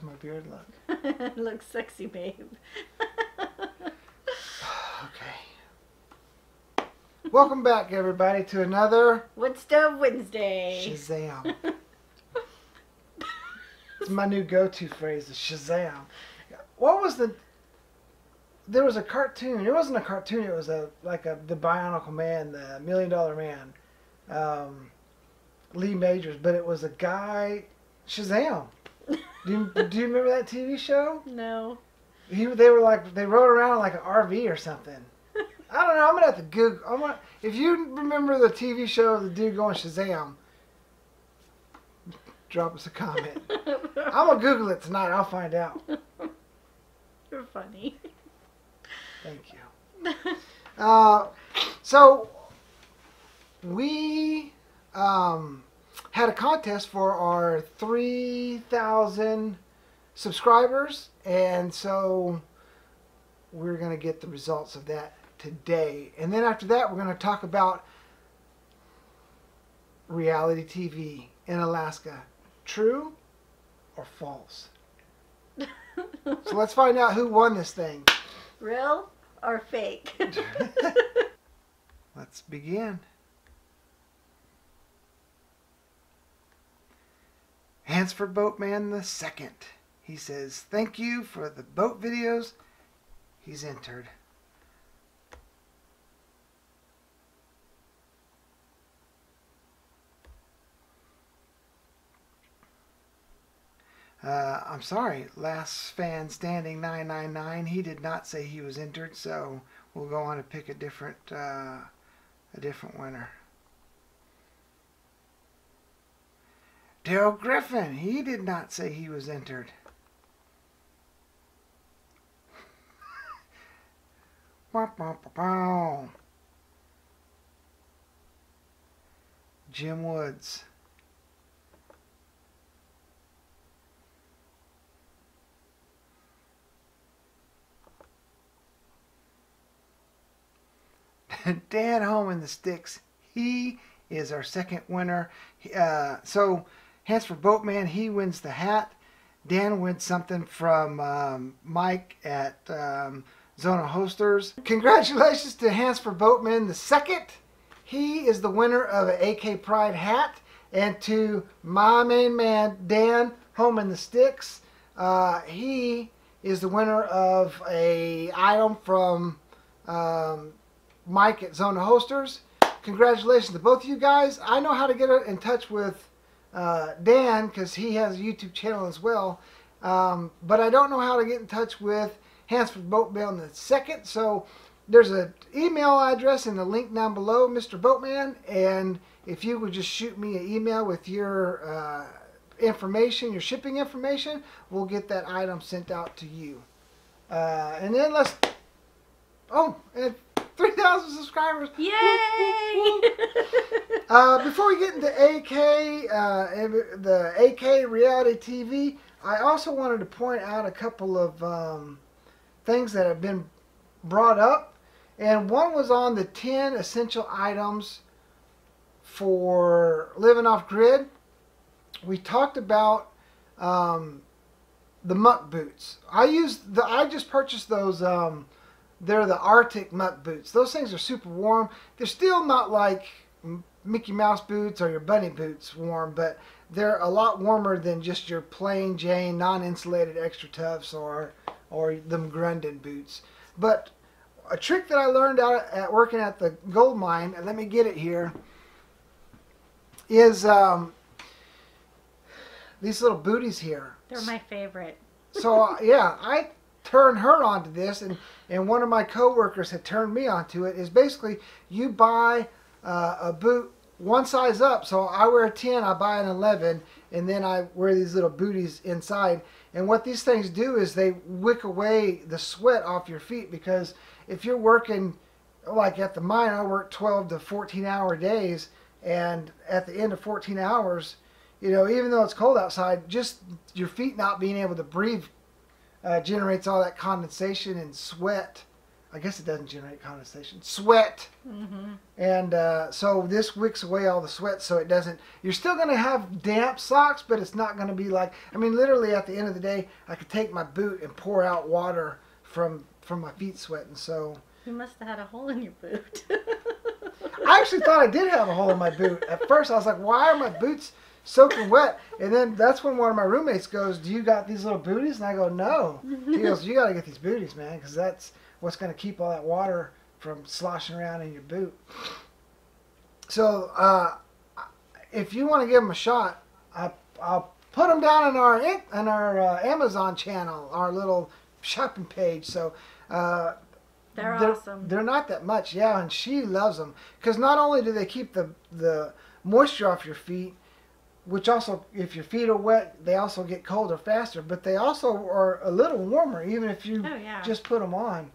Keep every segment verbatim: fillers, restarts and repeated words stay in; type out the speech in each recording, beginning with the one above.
How's my beard look? It looks sexy, babe. Okay. Welcome back, everybody, to another... Woodstove Wednesday. Shazam. It's my new go-to phrase, is Shazam. What was the... There was a cartoon. It wasn't a cartoon. It was a like a the Bionicle Man, the Million Dollar Man, um, Lee Majors. But it was a guy, Shazam. do you, do you remember that T V show? No. He they were like they rode around in like an R V or something. I don't know. I'm gonna have to Google. I'm gonna, if you remember the T V show, the dude going Shazam, drop us a comment. I'm gonna Google it tonight. I'll find out. You're funny. Thank you. Uh, so, we um, had a contest for our three thousand subscribers, and so we're going to get the results of that today. And then after that, we're going to talk about reality T V in Alaska. True or false? So let's find out who won this thing. Real or fake? Let's begin. Hansford Boatman the second. He says, thank you for the boat videos. He's entered. Uh, I'm sorry, last fan standing nine nine nine, he did not say he was entered, so we'll go on to pick a different, uh, a different winner. Daryl Griffin, he did not say he was entered. Jim Woods. Dan Home in the Sticks, he is our second winner. Uh, so, Hansford Boatman, he wins the hat. Dan wins something from um, Mike at um, Zona Holsters. Congratulations to Hansford Boatman the second. He is the winner of an A K Pride hat. And to my main man, Dan Home in the Sticks, uh, he is the winner of a item from... Um, Mike at Zona Holsters. Congratulations to both of you guys. I know how to get in touch with uh, Dan because he has a YouTube channel as well. Um, but I don't know how to get in touch with Hansford Boatman the second. So there's an email address in the link down below, Mister Boatman. And if you would just shoot me an email with your uh, information, your shipping information, we'll get that item sent out to you. Uh, and then let's... Oh, and... three thousand subscribers. Yay! Whoop, whoop, whoop. uh, before we get into A K, uh, the A K reality T V, I also wanted to point out a couple of um, things that have been brought up. And one was on the ten essential items for living off grid. We talked about um, the muck boots. I used the, I just purchased those. Um, They're the Arctic muck boots. Those things are super warm. They're still not like Mickey Mouse boots or your bunny boots warm, but they're a lot warmer than just your plain Jane, non-insulated extra toughs or or them Grundon boots. But a trick that I learned out at working at the gold mine, and let me get it here, is um, these little booties here. They're my favorite. So, uh, yeah, I... turn her onto this, and and one of my coworkers had turned me onto it. Is basically you buy uh, a boot one size up. So I wear a ten, I buy an eleven, and then I wear these little booties inside. And what these things do is they wick away the sweat off your feet, because if you're working like at the mine, I work twelve to fourteen hour days, and at the end of fourteen hours, you know, even though it's cold outside, just your feet not being able to breathe. Uh, generates all that condensation and sweat I guess it doesn't generate condensation. Sweat. Mm-hmm. And uh, so this wicks away all the sweat, so it doesn't. You're still going to have damp socks, but it's not going to be like. I mean, literally at the end of the day, I could take my boot and pour out water from from my feet sweating. So you must have had a hole in your boot. I actually thought I did have a hole in my boot at first. I was like, why are my boots soaking wet? And then that's when one of my roommates goes, "Do you got these little booties?" And I go, "No." He goes, "You got to get these booties, man, because that's what's going to keep all that water from sloshing around in your boot." So uh, if you want to give them a shot, I, I'll put them down in our in our uh, Amazon channel, our little shopping page. So uh, they're, they're awesome. They're not that much, yeah, and she loves them because not only do they keep the the moisture off your feet, which also, if your feet are wet, they also get colder faster, but they also are a little warmer even if you oh, yeah. just put them on.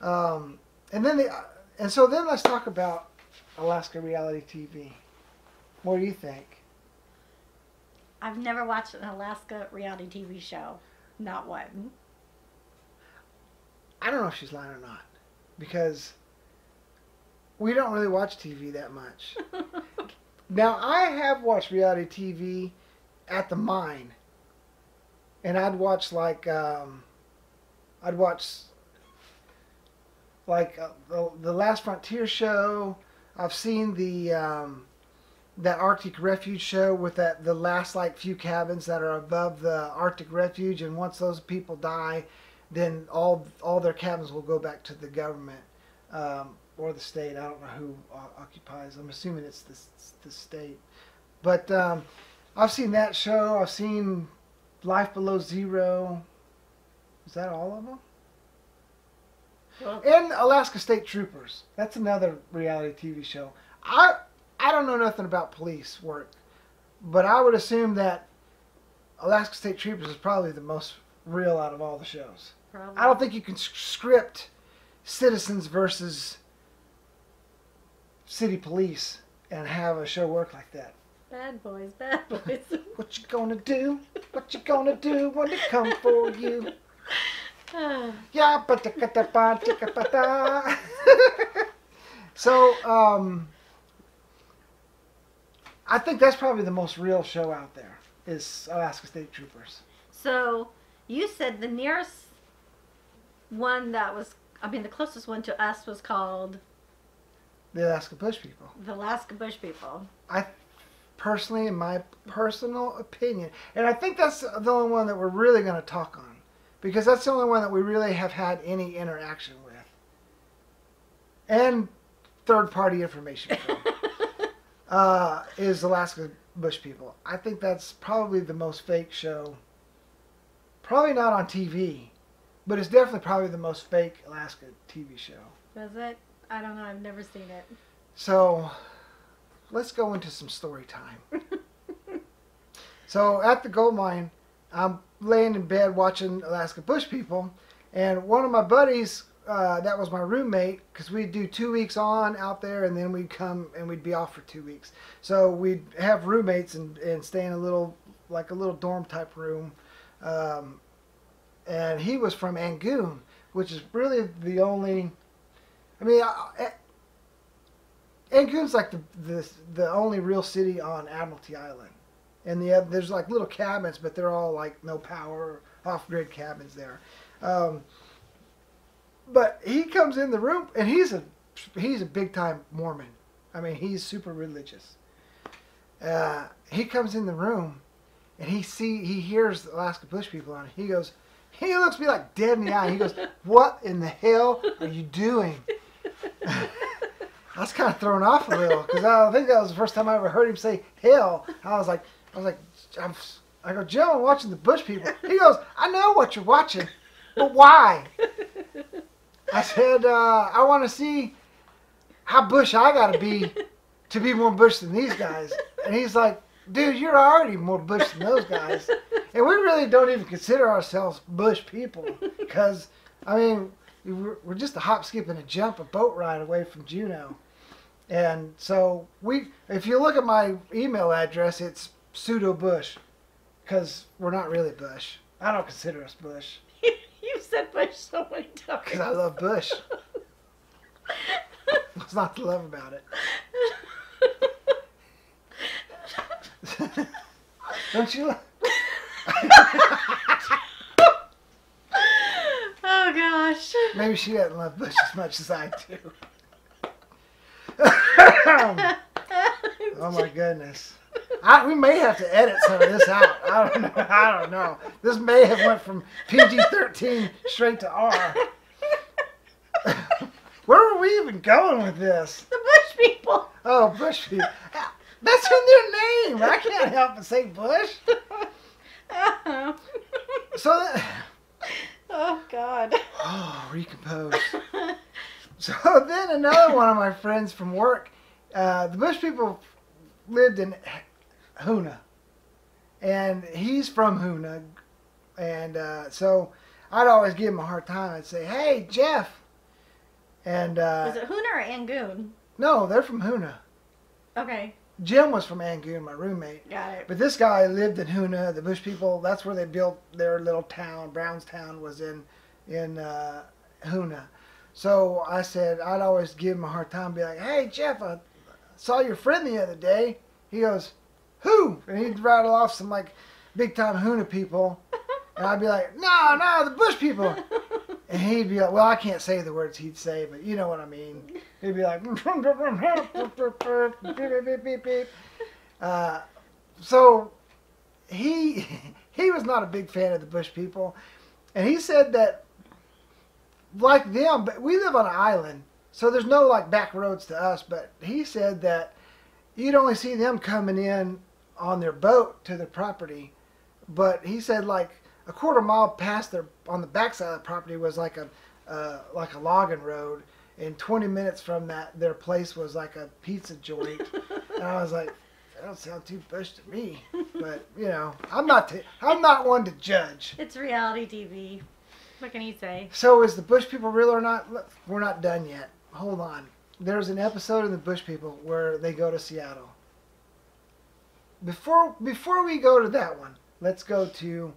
Um, and then, they, and so then let's talk about Alaska reality T V. What do you think? I've never watched an Alaska reality T V show, not one. I don't know if she's lying or not, because we don't really watch T V that much. Okay. Now I have watched reality T V at the mine, and I'd watch like um, I'd watch. Like uh, the, the Last Frontier show. I've seen the um, that Arctic Refuge show with that the last like few cabins that are above the Arctic Refuge, and once those people die, then all all their cabins will go back to the government um, or the state. I don't know who occupies. I'm assuming it's the the state. But um, I've seen that show. I've seen Life Below Zero. Is that all of them? And Alaska State Troopers. That's another reality T V show. I I don't know nothing about police work, but I would assume that Alaska State Troopers is probably the most real out of all the shows. Probably. I don't think you can script citizens versus city police and have a show work like that. Bad boys, bad boys. What you gonna do? What you gonna do when they come for you? Yeah, so um, I think that's probably the most real show out there is Alaska State Troopers. So you said the nearest one that was, I mean, the closest one to us was called the Alaska Bush People. The Alaska Bush People. I personally, in my personal opinion, and I think that's the only one that we're really going to talk on. Because that's the only one that we really have had any interaction with. And third-party information from uh, is Alaska Bush People. I think that's probably the most fake show. Probably not on T V, but it's definitely probably the most fake Alaska T V show. Is it? I don't know. I've never seen it. So let's go into some story time. So at the gold mine, I'm laying in bed watching Alaska Bush People, and one of my buddies, uh, that was my roommate, because we'd do two weeks on out there, and then we'd come and we'd be off for two weeks. So we'd have roommates and, and stay in a little, like a little dorm type room. Um, and he was from Angoon, which is really the only, I mean, I, Angoon's like the, the, the only real city on Admiralty Island. And the other, there's like little cabins, but they're all like no power, off-grid cabins there. Um, but he comes in the room, and he's a he's a big-time Mormon. I mean, he's super religious. Uh, he comes in the room, and he see he hears the Alaska Bush People on it. He goes, he looks me like dead in the eye. He goes, "What in the hell are you doing?" I was kind of thrown off a little because I think that was the first time I ever heard him say hell. I was like. I was like, I'm, I go, "Joe, I'm watching the Bush People." He goes, "I know what you're watching, but why?" I said, uh, "I want to see how Bush I got to be to be more Bush than these guys." And he's like, "Dude, you're already more Bush than those guys." And we really don't even consider ourselves Bush people because, I mean, we're, we're just a hop, skip, and a jump, a boat ride away from Juneau. And so we, if you look at my email address, it's pseudo Bush, because we're not really Bush. I don't consider us Bush. You've said Bush so many times. Because I love Bush. What's not to love about it? Don't you love? Oh gosh. Maybe she doesn't love Bush as much as I do. Oh my goodness. I, we may have to edit some of this out. I don't know. I don't know. This may have went from P G thirteen straight to R. Where were we even going with this? The Bush people. Oh, Bush people. That's in their name. I can't help but say Bush. Oh. So that, oh, God. Oh, recompose. So then another one of my friends from work, uh, the Bush people lived in Hoonah, and he's from Hoonah, and uh, so I'd always give him a hard time. I'd say, hey, Jeff, and uh, was it Hoonah or Angoon? No, they're from Hoonah. Okay. Jim was from Angoon, my roommate. Got it. But this guy lived in Hoonah, the Bush people. That's where they built their little town. Brownstown was in in uh, Hoonah. So I said, I'd always give him a hard time, be like, hey, Jeff, I saw your friend the other day. He goes, who? And he'd rattle off some, like, big-time Hoonah people. And I'd be like, no, no, the Bush people. And he'd be like, well, I can't say the words he'd say, but you know what I mean. He'd be like, uh, so he he was not a big fan of the Bush people. And he said that, like them, but we live on an island, so there's no, like, back roads to us. But he said that you'd only see them coming in on their boat to their property. But he said, like, a quarter mile past their, on the backside of the property was like a uh, like a logging road, and twenty minutes from that their place was like a pizza joint. And I was like, that don't sound too Bush to me, but you know, I'm not t I'm not one to judge. It's reality T V. What can you say? So is the Bush people real or not? Look, we're not done yet. Hold on. There's an episode of the Bush people where they go to Seattle. Before before we go to that one, let's go to,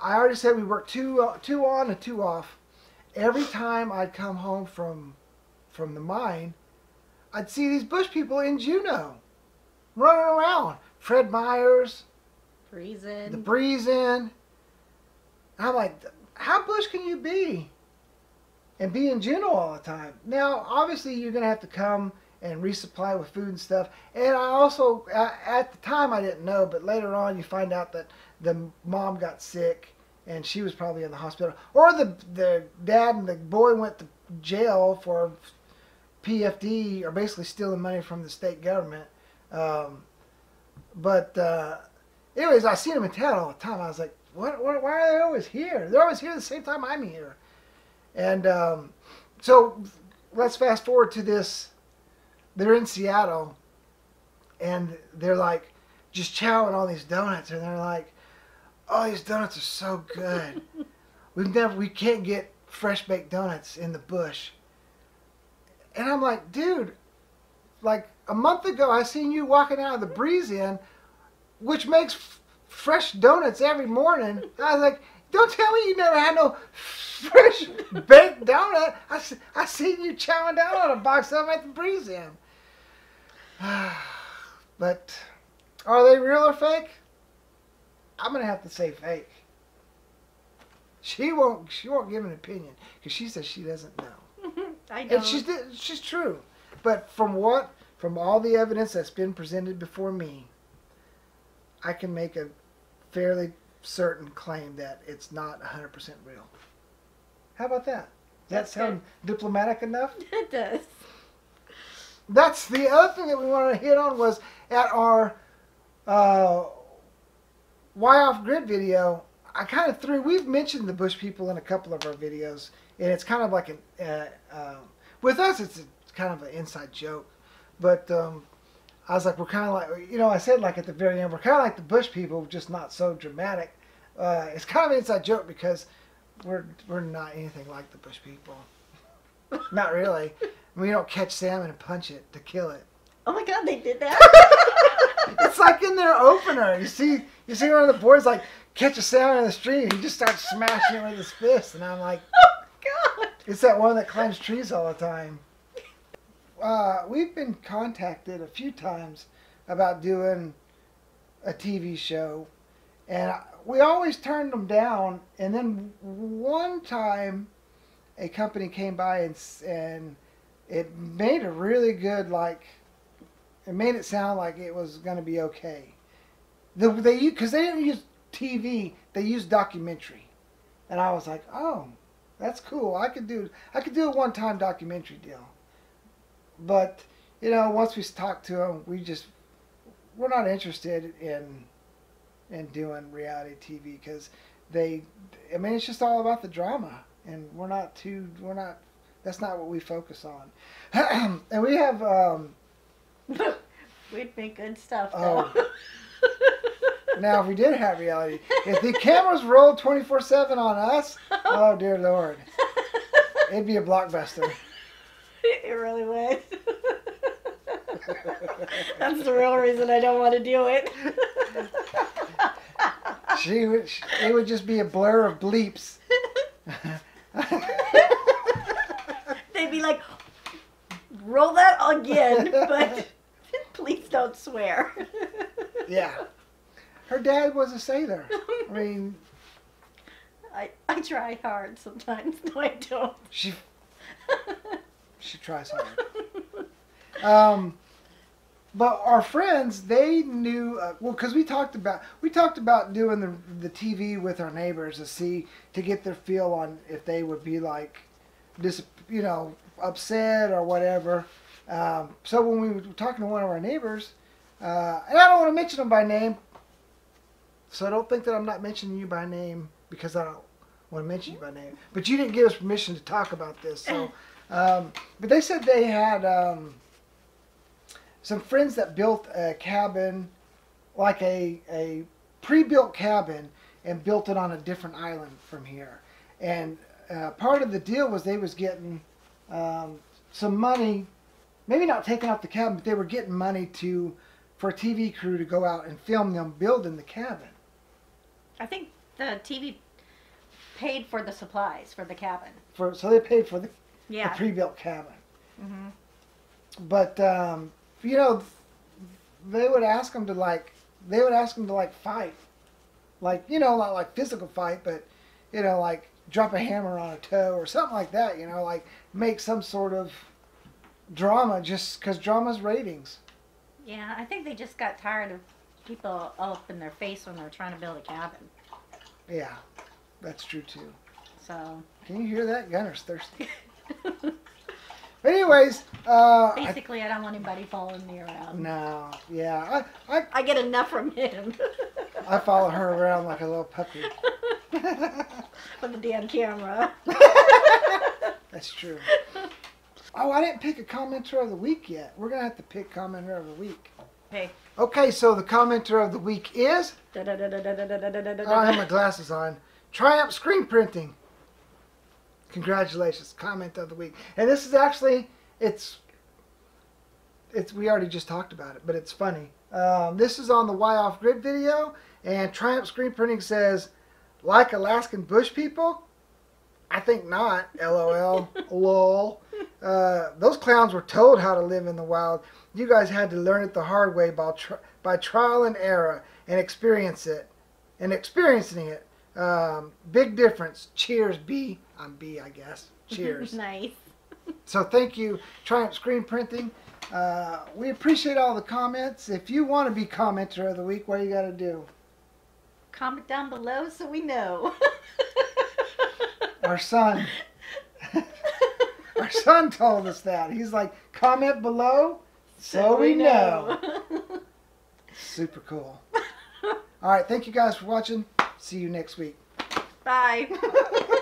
I already said we worked two uh, two on and two off. Every time I'd come home from from the mine, I'd see these Bush people in Juneau running around. Fred Myers, Breeze Inn. The Breeze Inn. I'm like, how Bush can you be and be in Juneau all the time? Now, obviously, you're going to have to come and resupply with food and stuff. And I also, at the time, I didn't know, but later on, you find out that the mom got sick, and she was probably in the hospital. Or the, the dad and the boy went to jail for P F D, or basically stealing money from the state government. Um, but uh, anyways, I seen them in town all the time. I was like, What, what, why are they always here? They're always here at the same time I'm here. And um, so let's fast forward to this. They're in Seattle, and they're like just chowing on these donuts, and they're like, oh, these donuts are so good. We've never, we can't get fresh baked donuts in the bush. And I'm like, dude, like a month ago I seen you walking out of the Breeze Inn, which makes fresh donuts every morning. I was like, don't tell me you never had no fresh baked donut. I, I seen you chowing down on a box of them at the Breeze Inn. But are they real or fake? I'm going to have to say fake. She won't She won't give an opinion because she says she doesn't know. I don't. And she's, she's true. But from what? From all the evidence that's been presented before me, I can make a fairly certain claim that it's not one hundred percent real. How about that? Does that sound diplomatic enough? It does. That's the other thing that we wanted to hit on was at our uh, Why Off Grid video, I kind of threw, we've mentioned the Bush people in a couple of our videos, and it's kind of like an, uh, um, with us it's, a, it's kind of an inside joke, but um, I was like, we're kind of like, you know, I said like at the very end, we're kind of like the Bush people, just not so dramatic. Uh, it's kind of an inside joke because we're we're not anything like the Bush people. Not really. We don't catch salmon and punch it to kill it. Oh my God, they did that? It's like in their opener. You see, you see one of the boys like catch a salmon in the stream. He just starts smashing it with his fist, and I'm like, oh God. It's that one that climbs trees all the time. Uh, we've been contacted a few times about doing a T V show, and we always turned them down. And then one time a company came by and, and it made a really good, like, it made it sound like it was going to be okay. The, they, 'cause they didn't use T V, they used documentary. And I was like, oh, that's cool. I could do, I could do a one-time documentary deal. But, you know, once we talked to them, we just, we're not interested in, in doing reality T V, because they, I mean, it's just all about the drama. And we're not too, we're not, that's not what we focus on. And we have, um... we'd make good stuff, though. Oh. Now, if we did have reality, if the cameras rolled twenty-four seven on us, oh, dear Lord. It'd be a blockbuster. It really would. That's the real reason I don't want to do it. She would, she, it would just be a blur of bleeps. They'd be like, roll that again, but please don't swear. Yeah. Her dad was a sailor. I mean... I, I try hard sometimes. No, I don't. She... She tries hard. Um, but our friends, they knew... Uh, well, because we talked about... We talked about doing the, the T V with our neighbors to see... To get their feel on if they would be, like, dis, you know, upset or whatever. Um, so when we were talking to one of our neighbors... Uh, and I don't want to mention them by name... So don't think that I'm not mentioning you by name, because I don't want to mention you by name. But you didn't give us permission to talk about this. So, um, but they said they had um, some friends that built a cabin, like a, a pre-built cabin, and built it on a different island from here. And uh, part of the deal was they was getting um, some money, maybe not taking out the cabin, but they were getting money to for a T V crew to go out and film them building the cabin. I think the T V paid for the supplies for the cabin. For, so they paid for the, yeah. the pre-built cabin. Mm-hmm. But, um, you know, they would ask them to, like, they would ask them to, like, fight. Like, you know, not like physical fight, but, you know, like, drop a hammer on a toe or something like that, you know, like, make some sort of drama, just because drama's ratings. Yeah, I think they just got tired of people up in their face when they're trying to build a cabin. Yeah, that's true too. So. Can you hear that? Gunner's thirsty. But anyways, uh. Basically, I, I don't want anybody following me around. No, yeah, I. I, I get enough from him. I follow her around like a little puppy. With the damn camera. That's true. Oh, I didn't pick a commenter of the week yet. We're going to have to pick commenter of the week. Hey. Okay, so the commenter of the week is... Da, da, da, da, da, da, da, da, da, da. I don't have my glasses on. Triumph Screen Printing. Congratulations. Comment of the week. And this is actually... It's... it's we already just talked about it, but it's funny. Um, this is on the Why Off Grid video. And Triumph Screen Printing says, like Alaskan Bush People? I think not. LOL. LOL. Uh, those clowns were told how to live in the wild. You guys had to learn it the hard way by, tri by trial and error and experience it. And experiencing it. Um, big difference. Cheers, B. I'm B, I guess. Cheers. Nice. So thank you, Triumph Screen Printing. Uh, we appreciate all the comments. If you want to be commenter of the week, what do you got to do? Comment down below so we know. Our son. Our son told us that. He's like, comment below so we know. Super cool. All right. Thank you guys for watching. See you next week. Bye.